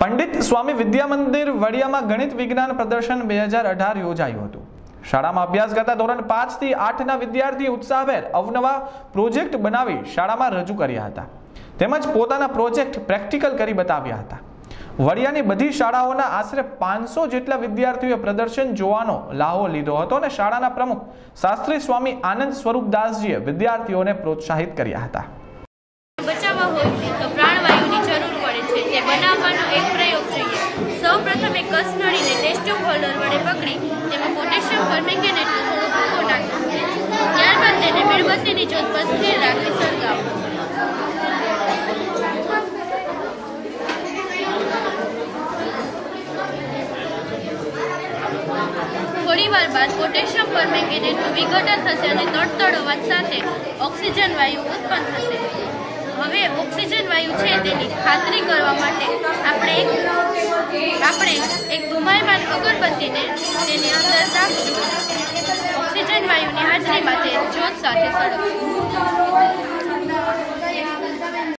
पंडित स्वामी विद्या मंदिर वडिया में गणित विज्ञान प्रदर्शन 2018 योजायो हतुं। शाळामां अभ्यास करता धोरण 5 थी 8 ना विद्यार्थी उत्साहभेर अवनवा प्रोजेक्ट बनावी शाळामां रजू कर्या हता, તેમજ પોતાના પ્રોજેક્ટ પ્રેક્ટિકલ કરી બતાવ્યા હતા। વડિયાની બધી શાળાઓના આશરે 500 જેટલા વિદ્યાર્થીઓએ પ્રદર્શન જોવાનો લાહો લીધો હતો અને શાળાના પ્રમુખ શાસ્ત્રી સ્વામી આનંદ સ્વરૂપદાસજીએ વિદ્યાર્થીઓને પ્રોત્સાહિત કર્યા હતા। બચાવવા હોય તો પ્રાણવાયુની જરૂર પડે છે, તે બનાવવાનો એક પ્રયોગ છે। સૌપ્રથમ એક કસનળીને ટેસ્ટ્યુબ હોલ્ડર વડે પકડી તેમાં પોટેશિયમ પરમેંગેનેટ થોડો ભૂકો નાખો, ત્યારબાદ તેને મીણબત્તીની જ્યોત પર સ્થિર રાખી સળગાવો। થોડીવાર બાદ પોટેશિયમ પરમેંગેનેટનું વિઘટન થશે અને તડતડો અવાજ સાથે ઓક્સિજન વાયુ ઉત્પન્ન થશે। હવે ઓક્સિજન વાયુ છે તેની ખાતરી કરવા માટે આપણે એક ધુમાયમાન અગરબત્તીને તેની અંદર રાખશું। ઓક્સિજન વાયુની હાજરીમાં તે જ્યોત સાથે સળગશે।